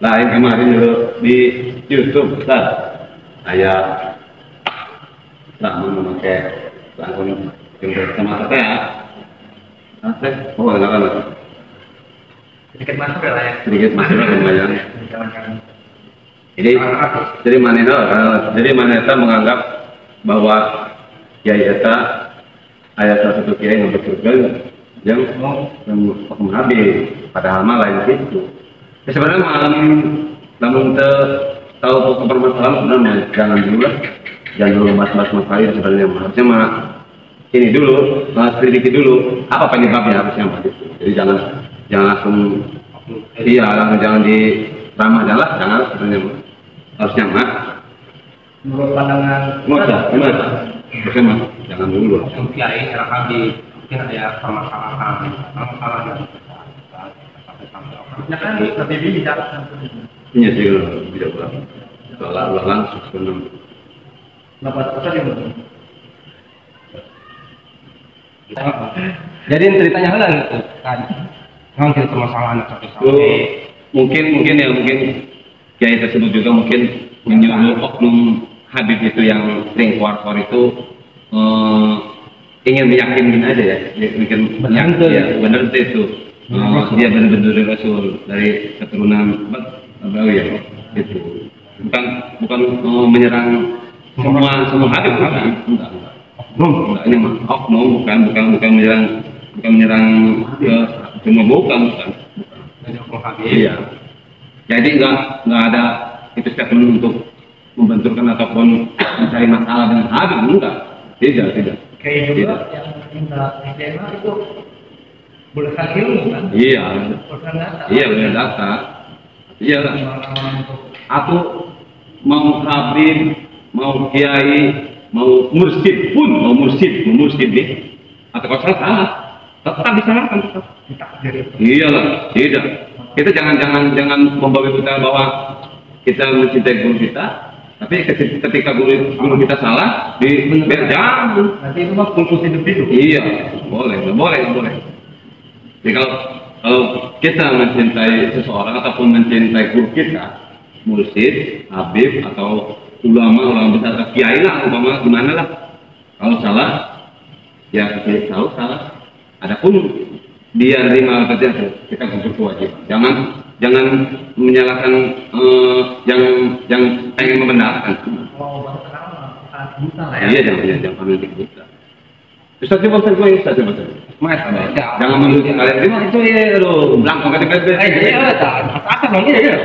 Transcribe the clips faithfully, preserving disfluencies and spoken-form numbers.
lain kemarin dulu di YouTube Ustaz, saya tak memakai langsung jumlah sama saya ya. Masih, oh enggak kan? Sedikit masuk ya lah ya. Sedikit masuk ya lumayan. Jadi, jadi mana itu? Jadi mana itu menganggap bahwa kiai itu ayat salah satu kiai yang bersurga yang menghabis, padahal mah lain itu. Sebenarnya malam namun tahu kepermasalahan sebenarnya jangan dulu lah, jangan dulu mas-mas masalah sebenarnya harusnya mah ini dulu, selidiki dulu apa penyebabnya harusnya Pak. Jadi jangan jangan langsung iya langsung jangan di ramah jalan jangan sebenarnya harusnya Pak. Menurut pandangan Musa, gimana? Harusnya Pak, jangan dulu. Mungkin ada mungkin ada permasalahan, permasalahan yang sampai sampai orang. Ya kan, tapi bisa. Iya sih, bisa pulang. Soalnya ulang sebelum. Dapat apa dia? Jadi ceritanya kan kan memang cerita masalah anak satu sama mungkin mungkin ya mungkin kiai tersebut juga mungkin menyuruh oknum Habib itu yang sering keluar-keluar itu eh, ingin meyakinkan aja ya bikin benar ya benar itu eh, dia benar-benar dari Rasul dari keturunan Nabawi ya itu bukan bukan eh, menyerang semua semua Habib kan enggak oknum, enggak ini mah oknum bukan bukan bukan menyerang bukan menyerang ke cuma bukan bukan iya jadi enggak enggak ada itu statement untuk membenturkan ataupun mencari masalah dengan Habib enggak tidak tidak kayak juga yang minta tema itu boleh hasil kan iya iya boleh data iya aku mau Habib mau kiai mau mursid pun mau mursid mau mursid deh atau kalau salah salah tetap disalahkan iyalah tidak kita jangan jangan jangan membawa kita bahwa kita mencintai guru kita tapi ketika guru guru kita salah di berjam nanti itu mah kultus hidup itu iya boleh boleh boleh jadi kalau kalau kita mencintai seseorang ataupun mencintai guru kita mursid habib atau ulama ulama besar kiai lah umpama gimana lah kalau salah ya kita tahu salah adapun dia terima kerja kita gugur kewajiban jangan jangan menyalahkan eh, yang yang pengen membenarkan oh baru sekarang ya iya jangan jangan jangan kita Ustaz coba saya Ustaz coba saya mas jangan menurut kalian terima itu ya lo belakang kata kata eh jadi ada tak asal dong ya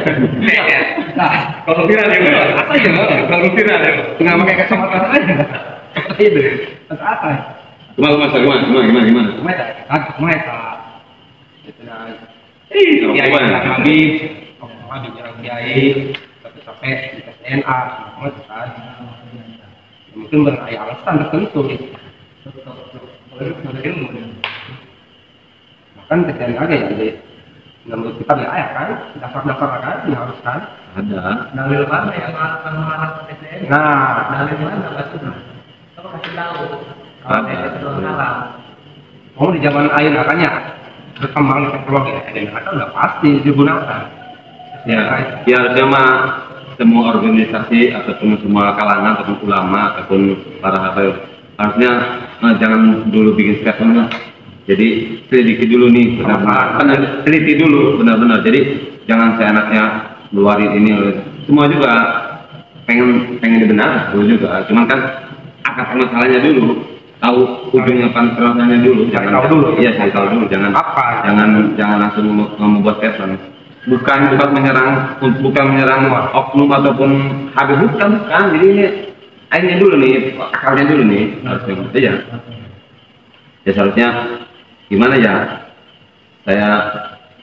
nah kalau tidak ada apa aja kalau tidak ada nggak pakai kacamata aja itu apa gimana mas gimana gimana gimana gimana gimana itu ya yang kami orang bilang kiai tapi sampai di S N A mungkin beraya alasan tertentu kan terjadi aja ya menurut kita ya ayah kan daftar-daftar kan diharuskan ada dalil mana yang melakukan melarang P T N nah dalil mana maksudnya kamu kasih tahu kalau P T N itu salah kamu di zaman air makanya berkembang teknologi P T N itu udah pasti digunakan ya ya harusnya mah semua organisasi ataupun semua kalangan ataupun ulama ataupun para habaib harusnya jangan dulu bikin statement jadi selidiki dulu nih benar-benar teliti dulu benar-benar jadi jangan seenaknya keluarin ini semua juga pengen pengen dibenar dulu juga cuman kan akar masalahnya dulu tahu ujungnya panselnya dulu jangan tahu dulu iya saya tahu dulu jangan apa jangan jangan langsung membuat statement bukan bukan menyerang bukan menyerang oknum ataupun Habib bukan bukan jadi ini airnya dulu nih akarnya dulu nih harusnya iya ya seharusnya gimana ya saya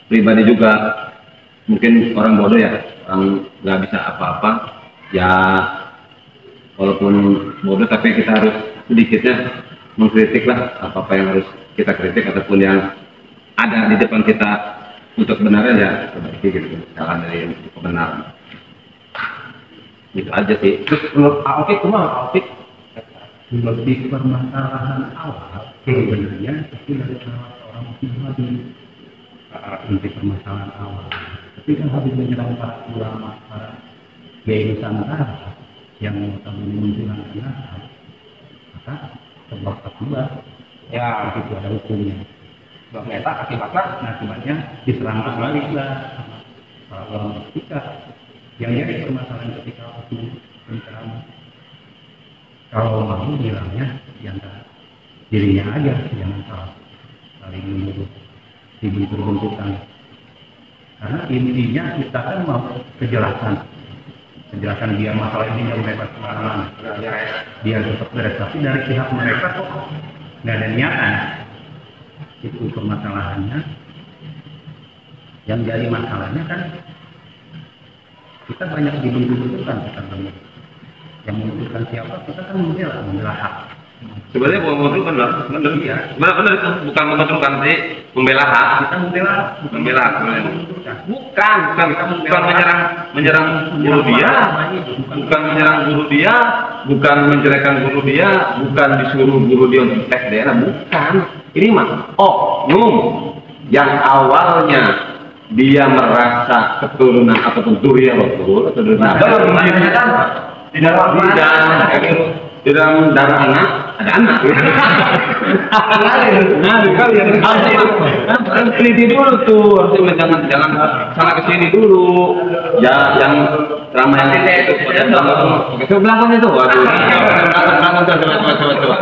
pribadi juga mungkin orang bodoh ya orang nggak bisa apa-apa ya walaupun bodoh tapi kita harus sedikitnya mengkritik lah apa-apa yang harus kita kritik ataupun yang ada di depan kita untuk kebenaran ya seperti gitu misalkan dari kebenaran gitu aja sih terus menurut Aopik cuma Aopik lebih permasalahan awal sebenarnya tapi dari orang orang itu lebih inti permasalahan awal ketika habis menyerang para ulama, para kiai Nusantara yang mengetahui munculan kebenaran, maka sebab kedua ya itu ada hukumnya. Sebab mereka akibatnya, akibatnya diserang kembali lah para ulama ketika yang jadi permasalahan ketika hukum penceramah. Kalau mau bilangnya diantara dirinya aja, jangan salah saling menuduh, dibentur-benturkan. Karena intinya kita kan mau kejelasan, kejelasan dia masalah ini yang mereka sembarangan, dia tetap beres. Tapi dari pihak mereka kok nggak ada niatan, itu permasalahannya. Yang jadi masalahnya kan kita banyak dibentur-benturkan sekarang. Yang menentukan siapa kita kan membela, membela hak. Sebenarnya bukan menentukan loh, benar ya. Benar itu bukan menentukan sih, membela hak. Kita membela, bukan membela. Bukan, bukan kita bukan menyerang, menyerang guru dia, bukan menyerang guru dia, bukan menjelekan guru dia, bukan disuruh guru dia untuk tek daerah, bukan. Ini mah oknum yang awalnya dia merasa keturunan ataupun durian betul atau durian. Baru menyerang. Di dalam di dalam darah anak ada anak. Harus teliti dulu tuh, harusnya jangan jangan salah kesini dulu. Ya yang drama yang itu ke belakang itu, waduh. Coba coba coba.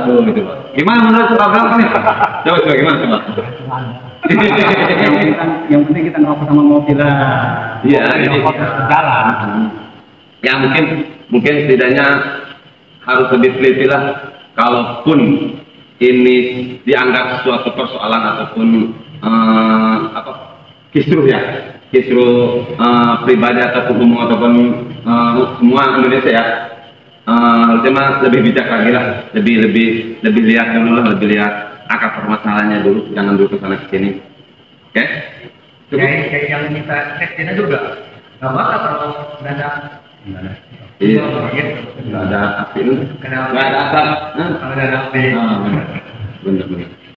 Aduh gitu. Gimana menurut ke belakang nih? Coba coba gimana coba? Yang penting kita ngerokok sama mobil lah. Iya, ini jalan. Ya mungkin mungkin setidaknya harus lebih teliti lah, kalaupun ini dianggap suatu persoalan ataupun uh, apa kisruh ya, kisruh uh, pribadi ataupun umum ataupun uh, semua Indonesia ya, cuma uh, lebih bijak lagi lah, lebih lebih lebih lihat dulu lah, lebih lihat akar permasalahannya dulu, jangan dulu kesana kesini, oke? Okay? Cukup. Ya, yang kita ceknya juga, nggak bakal kalau nggak ada. Iya, nggak ada api, nggak ada asap, nggak ada api, bener-bener.